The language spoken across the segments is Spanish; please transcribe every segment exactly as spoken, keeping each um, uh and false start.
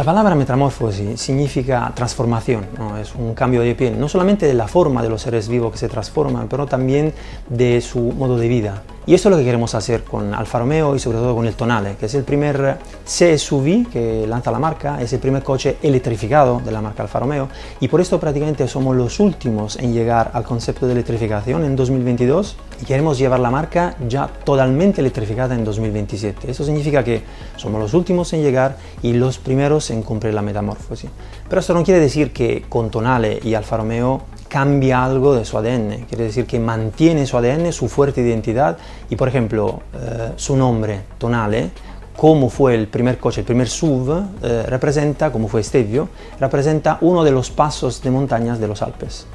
La palabra metamorfosis significa transformación, ¿no? Es un cambio de piel, no solamente de la forma de los seres vivos que se transforman, pero también de su modo de vida. Y esto es lo que queremos hacer con Alfa Romeo y sobre todo con el Tonale, que es el primer C S U V que lanza la marca, es el primer coche electrificado de la marca Alfa Romeo y por esto prácticamente somos los últimos en llegar al concepto de electrificación en dos mil veintidós y queremos llevar la marca ya totalmente electrificada en dos mil veintisiete. Eso significa que somos los últimos en llegar y los primeros en cumplir la metamorfosis. Pero esto no quiere decir que con Tonale y Alfa Romeo cambia algo de su A D N, quiere decir que mantiene su A D N, su fuerte identidad y por ejemplo eh, su nombre Tonale, como fue el primer coche, el primer S U V, eh, representa, como fue Stelvio, representa uno de los pasos de montañas de los Alpes.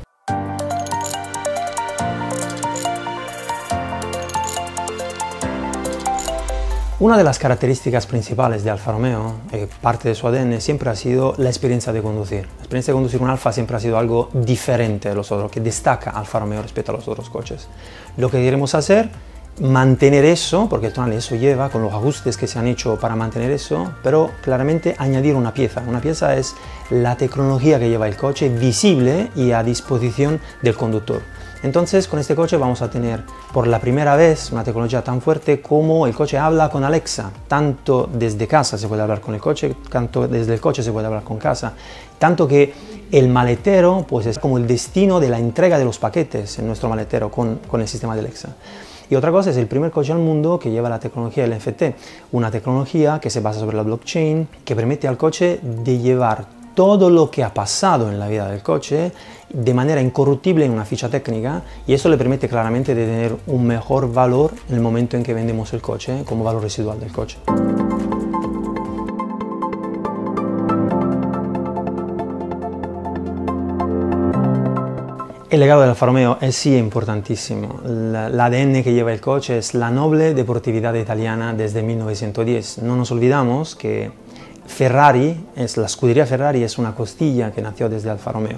Una de las características principales de Alfa Romeo, eh, parte de su A D N, siempre ha sido la experiencia de conducir. La experiencia de conducir un Alfa siempre ha sido algo diferente de los otros, que destaca Alfa Romeo respecto a los otros coches. Lo que queremos hacer, mantener eso, porque el Tonale eso lleva, con los ajustes que se han hecho para mantener eso, pero claramente añadir una pieza. Una pieza es la tecnología que lleva el coche, visible y a disposición del conductor. Entonces con este coche vamos a tener por la primera vez una tecnología tan fuerte como el coche habla con Alexa. Tanto desde casa se puede hablar con el coche, tanto desde el coche se puede hablar con casa. Tanto que el maletero pues, es como el destino de la entrega de los paquetes en nuestro maletero con, con el sistema de Alexa. Y otra cosa es el primer coche al mundo que lleva la tecnología del N F T, una tecnología que se basa sobre la blockchain, que permite al coche de llevar todo lo que ha pasado en la vida del coche de manera incorruptible en una ficha técnica y eso le permite claramente de tener un mejor valor en el momento en que vendemos el coche como valor residual del coche. El legado del Alfa Romeo es sí importantísimo. El A D N que lleva el coche es la noble deportividad italiana desde mil novecientos diez. No nos olvidamos que Ferrari, es, la Scuderia Ferrari es una costilla que nació desde Alfa Romeo.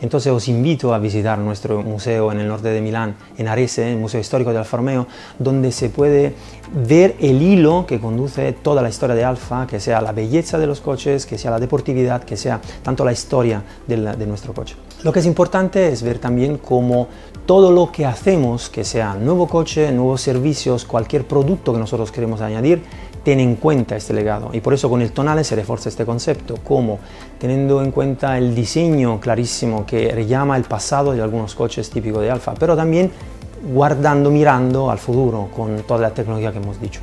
Entonces os invito a visitar nuestro museo en el norte de Milán, en Arese, el Museo Histórico de Alfa Romeo, donde se puede ver el hilo que conduce toda la historia de Alfa, que sea la belleza de los coches, que sea la deportividad, que sea tanto la historia de, la, de nuestro coche. Lo que es importante es ver también cómo todo lo que hacemos, que sea nuevo coche, nuevos servicios, cualquier producto que nosotros queremos añadir, tiene en cuenta este legado y por eso con el Tonale se refuerza este concepto, como teniendo en cuenta el diseño clarísimo que rellama el pasado de algunos coches típicos de Alfa, pero también guardando, mirando al futuro con toda la tecnología que hemos dicho.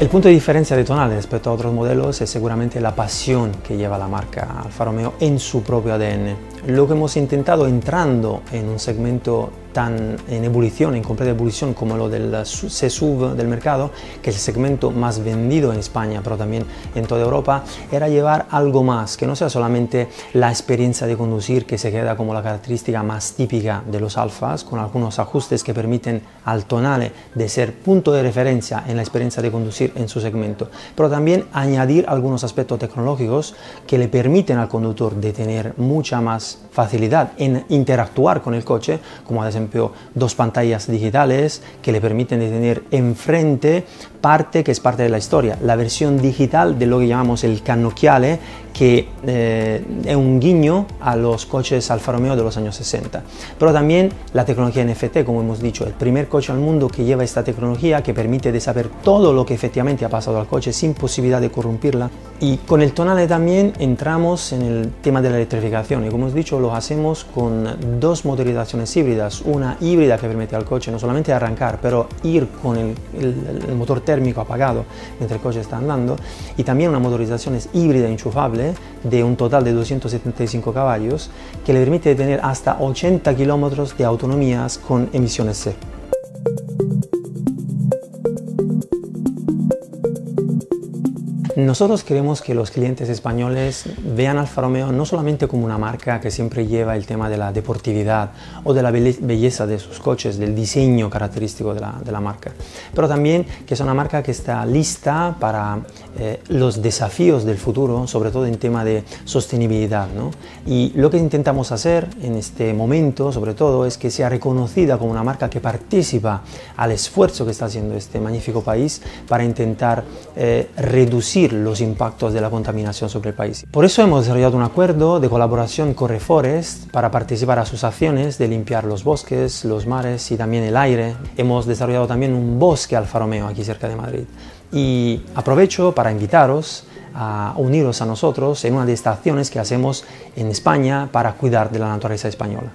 El punto de diferencia de Tonale respecto a otros modelos es seguramente la pasión que lleva la marca Alfa Romeo en su propio A D N. Lo que hemos intentado entrando en un segmento tan en ebullición, en completa ebullición como lo del C S U V del mercado, que es el segmento más vendido en España, pero también en toda Europa, era llevar algo más, que no sea solamente la experiencia de conducir que se queda como la característica más típica de los Alfas, con algunos ajustes que permiten al Tonale de ser punto de referencia en la experiencia de conducir en su segmento, pero también añadir algunos aspectos tecnológicos que le permiten al conductor de tener mucha más facilidad en interactuar con el coche, como por ejemplo dos pantallas digitales que le permiten de tener enfrente parte que es parte de la historia, la versión digital de lo que llamamos el cannocchiale, que eh, es un guiño a los coches Alfa Romeo de los años sesenta. Pero también la tecnología N F T, como hemos dicho, el primer coche al mundo que lleva esta tecnología que permite de saber todo lo que efectivamente ha pasado al coche sin posibilidad de corrompirla. Y con el Tonale también entramos en el tema de la electrificación y como hemos dicho lo hacemos con dos motorizaciones híbridas, una híbrida que permite al coche no solamente arrancar, pero ir con el, el, el motor térmico apagado mientras el coche está andando y también una motorización híbrida enchufable de un total de doscientos setenta y cinco caballos que le permite tener hasta ochenta kilómetros de autonomías con emisiones cero. Nosotros queremos que los clientes españoles vean Alfa Romeo no solamente como una marca que siempre lleva el tema de la deportividad o de la belleza de sus coches, del diseño característico de la, de la marca, pero también que es una marca que está lista para eh, los desafíos del futuro, sobre todo en tema de sostenibilidad, ¿no? Y lo que intentamos hacer en este momento, sobre todo, es que sea reconocida como una marca que participa al esfuerzo que está haciendo este magnífico país para intentar eh, reducir los impactos de la contaminación sobre el país. Por eso hemos desarrollado un acuerdo de colaboración con Reforest para participar a sus acciones de limpiar los bosques, los mares y también el aire. Hemos desarrollado también un bosque Alfa Romeo aquí cerca de Madrid. Y aprovecho para invitaros a uniros a nosotros en una de estas acciones que hacemos en España para cuidar de la naturaleza española.